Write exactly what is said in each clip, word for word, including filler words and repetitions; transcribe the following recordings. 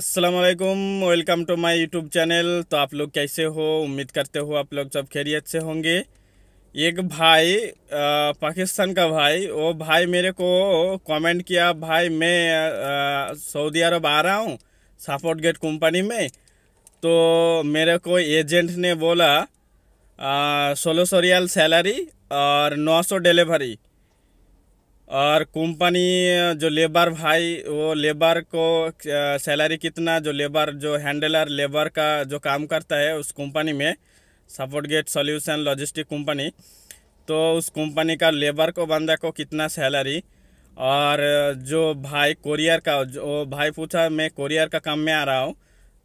अस्सलामुअलैकुम, welcome to my YouTube channel. तो आप लोग कैसे हो? उम्मीद करते हो आप लोग सब खैरियत से होंगे। एक भाई, पाकिस्तान का भाई, वो भाई मेरे को कमेंट किया, भाई मैं सऊदी अरब आ रहा हूँ सपोर्ट गेट कंपनी में, तो मेरे को एजेंट ने बोला सोलह सौ रियाल सैलरी और नौ सौ डिलीवरी, और कंपनी जो लेबर भाई वो लेबर को सैलरी कितना, जो लेबर जो हैंडलर लेबर का जो काम करता है उस कंपनी में, support gate solution logistic company, तो उस कंपनी का लेबर को बंदा को कितना सैलरी। और जो भाई कोरियर का, जो भाई पूछा मैं कोरियर का काम में आ रहा हूँ,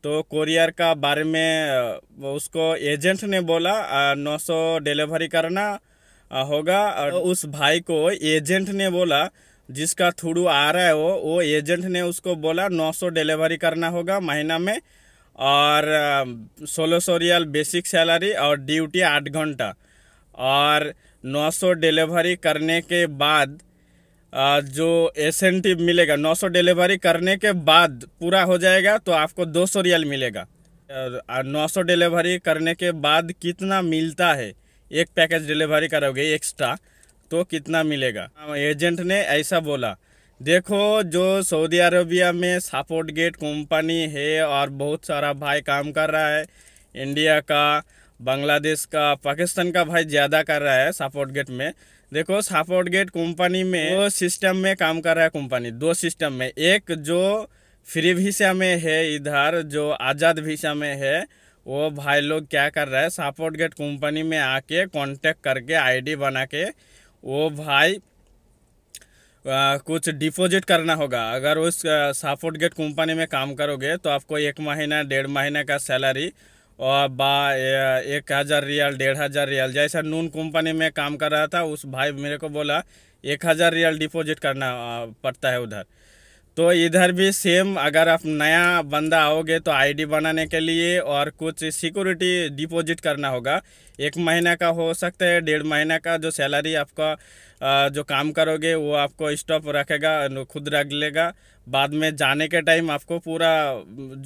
तो कोरियर का बारे में उसको एजेंट ने बोला नौ सौ डिलीवरी करना होगा। और उस भाई को एजेंट ने बोला, जिसका थ्रू आ रहा है वो वो एजेंट ने उसको बोला नौ सौ डिलीवरी करना होगा महीना में, और सोलह सौ रियाल बेसिक सैलरी और ड्यूटी आठ घंटा। और नौ सौ डिलीवरी करने के बाद जो इंसेंटिव मिलेगा, नौ सौ डिलीवरी करने के बाद पूरा हो जाएगा तो आपको दो सौ रियाल मिलेगा। नौ सौ डिलीवरी करने के बाद कितना मिलता है, एक पैकेज डिलीवरी करोगे एक्स्ट्रा तो कितना मिलेगा। एजेंट ने ऐसा बोला, देखो जो सऊदी अरबिया में सपोर्ट गेट कंपनी है और बहुत सारा भाई काम कर रहा है, इंडिया का, बांग्लादेश का, पाकिस्तान का भाई ज़्यादा कर रहा है सपोर्ट गेट में। देखो सपोर्ट गेट कंपनी में दो सिस्टम में काम कर रहा है कंपनी, दो सिस्टम में, एक जो फ्री वीसा में है इधर, जो आज़ाद वीसा में है, वो भाई लोग क्या कर रहा है सपोर्ट गेट कंपनी में आके कांटेक्ट करके आईडी बना के वो भाई आ, कुछ डिपॉजिट करना होगा। अगर उस सपोर्ट गेट कंपनी में काम करोगे तो आपको एक महीना डेढ़ महीना का सैलरी और बा एक हज़ार रियाल डेढ़ हज़ार रियाल, जैसा नून कंपनी में काम कर रहा था उस भाई मेरे को बोला एक हज़ार रियाल डिपॉजिट करना पड़ता है उधर। तो इधर भी सेम, अगर आप नया बंदा आओगे तो आईडी बनाने के लिए और कुछ सिक्योरिटी डिपॉजिट करना होगा, एक महीना का हो सकता है डेढ़ महीना का। जो सैलरी आपका जो काम करोगे वो आपको स्टॉप रखेगा, खुद रख लेगा, बाद में जाने के टाइम आपको पूरा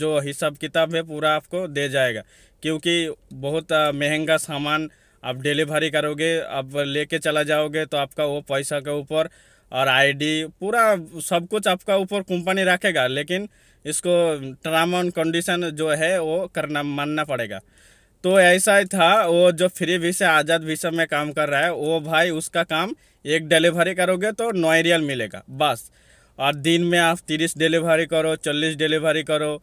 जो हिसाब किताब है पूरा आपको दे जाएगा, क्योंकि बहुत महंगा सामान आप डिलीवरी करोगे, आप लेके चला जाओगे तो आपका वो पैसा के ऊपर और आईडी पूरा सब कुछ आपका ऊपर कंपनी रखेगा। लेकिन इसको टर्म एंड कंडीशन जो है वो करना मानना पड़ेगा। तो ऐसा ही था, वो जो फ्री वीसा आज़ाद वीसा में काम कर रहा है वो भाई, उसका काम एक डिलीवरी करोगे तो नौ रियाल मिलेगा बस। और दिन में आप तीस डिलीवरी करो, चालीस डिलीवरी करो,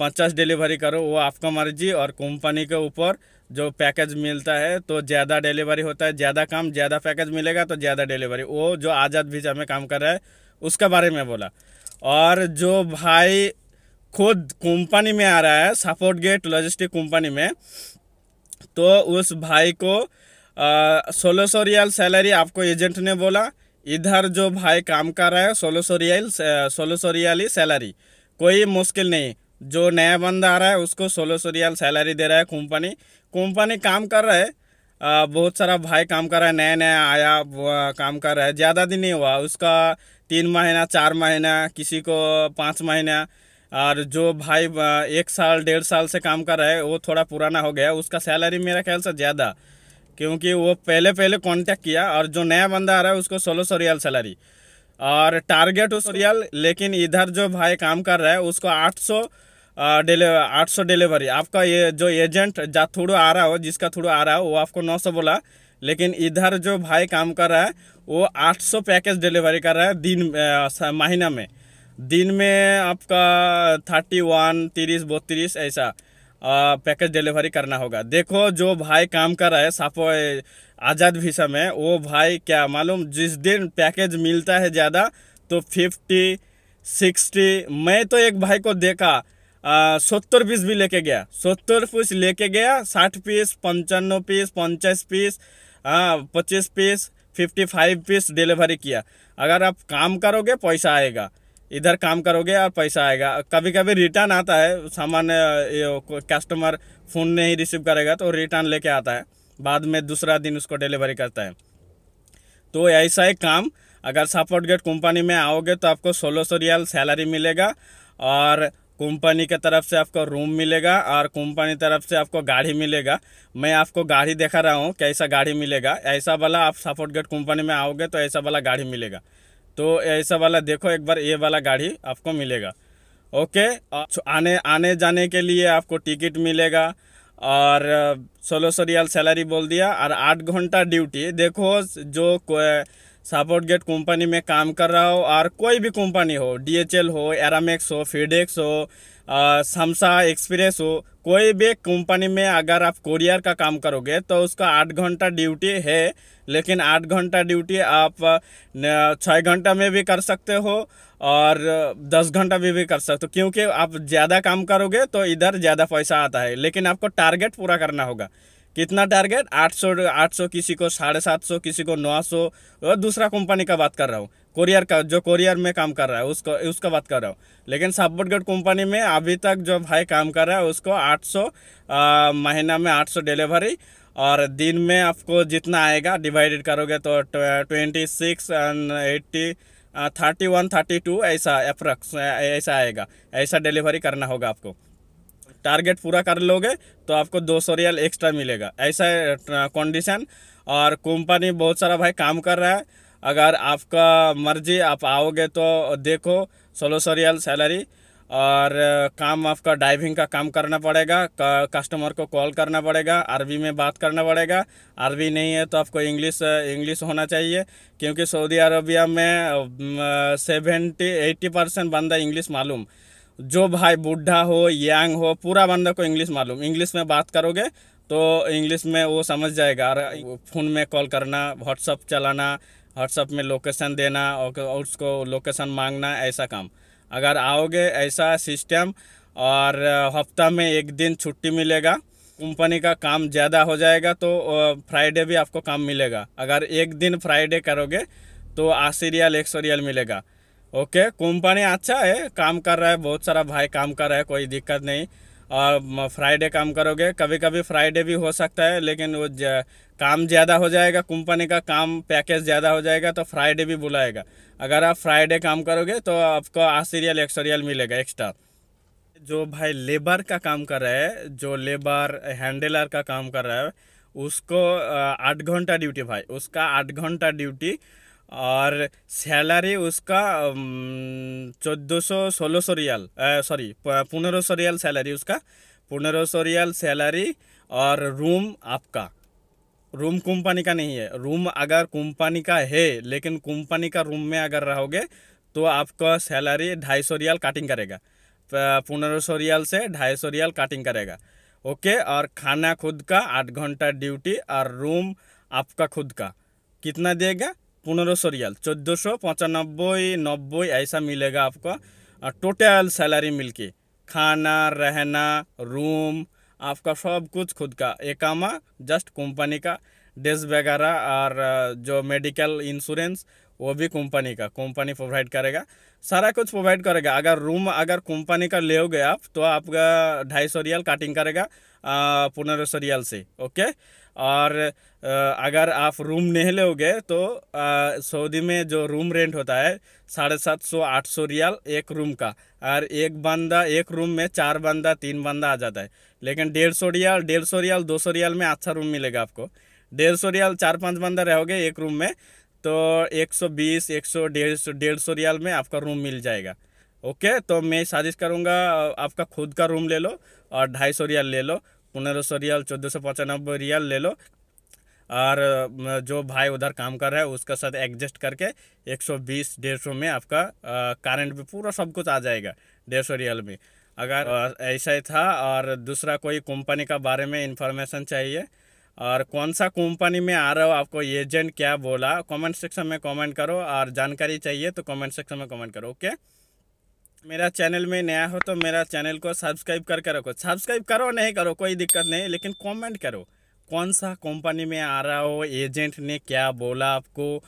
पचास डिलीवरी करो, वो आपका मर्जी और कंपनी के ऊपर जो पैकेज मिलता है। तो ज़्यादा डिलीवरी होता है, ज़्यादा काम ज़्यादा पैकेज मिलेगा तो ज़्यादा डिलीवरी। वो जो आज़ाद वीज़ा में काम कर रहा है उसका बारे में बोला। और जो भाई खुद कंपनी में आ रहा है सपोर्ट गेट लॉजिस्टिक कंपनी में, तो उस भाई को सोलह सौ रियाल सैलरी आपको एजेंट ने बोला, इधर जो भाई काम कर रहा है सोलह सौ रियाल सोलह सौ रियाल ही सैलरी, कोई मुश्किल नहीं। जो नया बंदा आ रहा है उसको सोलह सौ रियाल सैलरी दे रहा है कंपनी। कंपनी काम कर रहा है, आ, बहुत सारा भाई काम कर रहा है, नया नया आया काम कर रहा है, ज़्यादा दिन नहीं हुआ उसका, तीन महीना चार महीना किसी को पाँच महीना। और जो भाई एक साल डेढ़ साल से काम कर रहा है वो थोड़ा पुराना हो गया, उसका सैलरी मेरा ख्याल से ज़्यादा, क्योंकि वो पहले पहले कॉन्टैक्ट किया। और जो नया बंदा आ रहा है उसको सोलह सौ रियाल सैलरी और टारगेट उस रियाल। लेकिन इधर जो भाई काम कर रहा है उसको आठ सौ आठ सौ डिलीवरी। आपका ये जो एजेंट जा थ्रू आ रहा हो, जिसका थ्रू आ रहा हो, वो आपको नौ सौ बोला, लेकिन इधर जो भाई काम कर रहा है वो आठ सौ पैकेज डिलीवरी कर रहा है दिन महीना में। दिन में आपका थर्टी वन तीस बत्तीस ऐसा पैकेज डिलीवरी करना होगा। देखो जो भाई काम कर रहा है सापो आज़ाद वीसा में, वो भाई क्या मालूम, जिस दिन पैकेज मिलता है ज़्यादा तो फिफ्टी सिक्सटी। मैं तो एक भाई को देखा सत्तर पीस भी लेके गया, सत्तर पीस लेके गया, साठ पीस, पंचानवे पीस, पचास पीस, हाँ पच्चीस piece, fifty five piece delivery किया। अगर आप काम करोगे पैसा आएगा, इधर काम करोगे और पैसा आएगा। कभी कभी रिटर्न आता है सामान, कस्टमर फ़ोन नहीं रिसीव करेगा तो रिटर्न लेके आता है, बाद में दूसरा दिन उसको डिलीवरी करता है। तो ऐसा ही काम अगर सपोर्ट गेट कंपनी में आओगे तो आपको सोलह सौ रियाल सैलरी मिलेगा और कंपनी के तरफ से आपको रूम मिलेगा और कंपनी तरफ से आपको गाड़ी मिलेगा। मैं आपको गाड़ी दिखा रहा हूँ कैसा गाड़ी मिलेगा। ऐसा वाला आप सपोर्ट गेट कंपनी में आओगे तो ऐसा वाला गाड़ी मिलेगा। तो ऐसा वाला देखो एक बार, ये वाला गाड़ी आपको मिलेगा। ओके, आने आने जाने के लिए आपको टिकट मिलेगा और सोलह सौ रियाल सैलरी बोल दिया और आठ घंटा ड्यूटी। देखो जो सपोर्ट गेट कंपनी में काम कर रहा हो और कोई भी कंपनी हो, डीएचएल हो, एरामेक्स हो, फेडेक्स हो, समसा एक्सप्रेस हो, कोई भी कंपनी में अगर आप कोरियर का काम करोगे तो उसका आठ घंटा ड्यूटी है। लेकिन आठ घंटा ड्यूटी आप छः घंटा में भी कर सकते हो और दस घंटा में भी कर सकते हो, क्योंकि आप ज़्यादा काम करोगे तो इधर ज़्यादा पैसा आता है। लेकिन आपको टारगेट पूरा करना होगा। कितना टारगेट? आठ सौ आठ सौ, किसी को साढ़े सात सौ, किसी को नौ सौ। और दूसरा कंपनी का बात कर रहा हूँ, कोरियर का, जो कोरियर में काम कर रहा है उसको उसका बात कर रहा हूँ। लेकिन सपोर्ट गेट कंपनी में अभी तक जो भाई काम कर रहा है उसको आठ सौ आ, महीना में आठ सौ डिलीवरी और दिन में आपको जितना आएगा डिवाइडेड करोगे तो twenty six and eighty thirty one thirty two ऐसा अप्रॉक्स ऐसा आएगा। ऐसा डिलीवरी करना होगा आपको। टारगेट पूरा कर लोगे तो आपको दो सौ रियाल एक्स्ट्रा मिलेगा। ऐसा कंडीशन। और कंपनी बहुत सारा भाई काम कर रहा है। अगर आपका मर्जी आप आओगे तो देखो, सोलह सौ रियाल सैलरी और काम आपका ड्राइविंग का काम करना पड़ेगा, कस्टमर को कॉल करना पड़ेगा, अरबी में बात करना पड़ेगा। अरबी नहीं है तो आपको इंग्लिश इंग्लिश होना चाहिए, क्योंकि सऊदी अरबिया में सेवेंटी एट्टी परसेंट बंदा इंग्लिश मालूम। जो भाई बूढ़ा हो, यंग हो, पूरा बंदा को इंग्लिश मालूम। इंग्लिश में बात करोगे तो इंग्लिश में वो समझ जाएगा। और फ़ोन में कॉल करना, व्हाट्सअप चलाना, व्हाट्सअप में लोकेशन देना और उसको लोकेशन मांगना, ऐसा काम। अगर आओगे ऐसा सिस्टम। और हफ्ता में एक दिन छुट्टी मिलेगा। कंपनी का काम ज़्यादा हो जाएगा तो फ्राइडे भी आपको काम मिलेगा। अगर एक दिन फ्राइडे करोगे तो अस्सी रियाल एक सौ रियाल मिलेगा। ओके, कंपनी अच्छा है, काम कर रहा है, बहुत सारा भाई काम कर रहा है, कोई दिक्कत नहीं। और फ्राइडे काम करोगे, कभी कभी फ्राइडे भी हो सकता है, लेकिन वो काम ज़्यादा हो जाएगा, कंपनी का काम पैकेज ज़्यादा हो जाएगा तो फ्राइडे भी बुलाएगा। अगर आप फ्राइडे काम करोगे तो आपको अस्सी रियाल एक सौ रियाल मिलेगा एक्स्ट्रा। जो भाई लेबर का काम कर रहा है, जो लेबर हैंडलर का काम कर रहा है, उसको आठ घंटा ड्यूटी भाई, उसका आठ घंटा ड्यूटी और सैलरी उसका चौदह सौ सोलह सौ रियाल सॉरी पंद्रह सौ रियाल सैलरी, उसका पंद्रह सौ रियाल सैलरी। और रूम आपका, रूम कंपनी का नहीं है। रूम अगर कंपनी का है लेकिन कंपनी का रूम में अगर रहोगे तो आपका सैलरी ढाई सौ रियाल काटिंग करेगा, पंद्रह सौ रियाल से ढाई सौ रियाल काटिंग करेगा। ओके, और खाना खुद का, आठ घंटा ड्यूटी और रूम आपका खुद का, कितना देगा? पंद्रह सौ रियाल, चौदह सौ पचानबे नब्बे ऐसा मिलेगा आपको टोटल सैलरी मिलके। खाना, रहना, रूम आपका सब कुछ खुद का। एकामा जस्ट कंपनी का, ड्रेस वगैरह और जो मेडिकल इंश्योरेंस वो भी कंपनी का, कंपनी प्रोवाइड करेगा, सारा कुछ प्रोवाइड करेगा। अगर रूम अगर कंपनी का लोगे आप तो आपका ढाई सौ रियाल काटिंग करेगा पंद्रह सौ रियाल से। ओके, और अगर आप रूम नहीं लोगे तो सऊदी में जो रूम रेंट होता है साढ़े सात सौ आठ सौ रियाल एक रूम का। और एक बंदा एक रूम में चार बंदा तीन बंदा आ जाता है। लेकिन डेढ़ सौ रियाल डेढ़ सौ रियाल दो सौ रियाल में अच्छा रूम मिलेगा आपको। डेढ़ सौ रियाल चार पाँच बंदा रहोगे एक रूम में तो एक सौ बीस, एक सौ, डेढ़ सौ डेढ़ सौ रियाल में आपका रूम मिल जाएगा। ओके, तो मैं साजिश करूँगा आपका खुद का रूम ले लो और ढाई सौ रियाल ले लो, पंद्रह सौ रियाल चौदह सौ पचानबे रियाल ले लो। और जो भाई उधर काम कर रहा है उसका साथ एडजस्ट करके एक सौ बीस डेढ़ सौ में आपका करंट भी पूरा सब कुछ आ जाएगा डेढ़ सौ रियाल में। अगर ऐसा ही था। और दूसरा कोई कंपनी का बारे में इंफॉर्मेशन चाहिए और कौन सा कंपनी में आ रहा हो, आपको एजेंट क्या बोला, कमेंट सेक्शन में कमेंट करो। और जानकारी चाहिए तो कमेंट सेक्शन में कमेंट करो। ओके, मेरा चैनल में नया हो तो मेरा चैनल को सब्सक्राइब करके रखो। सब्सक्राइब करो नहीं करो कोई दिक्कत नहीं, लेकिन कमेंट करो कौन सा कंपनी में आ रहा हो, एजेंट ने क्या बोला आपको,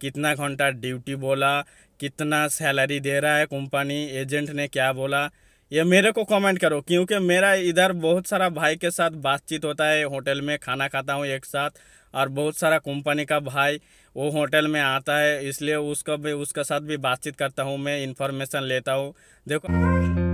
कितना घंटा ड्यूटी बोला, कितना सैलरी दे रहा है कंपनी, एजेंट ने क्या बोला, ये मेरे को कमेंट करो। क्योंकि मेरा इधर बहुत सारा भाई के साथ बातचीत होता है, होटल में खाना खाता हूँ एक साथ, और बहुत सारा कंपनी का भाई वो होटल में आता है, इसलिए उसका भी उसके साथ भी बातचीत करता हूँ मैं, इन्फॉर्मेशन लेता हूँ। देखो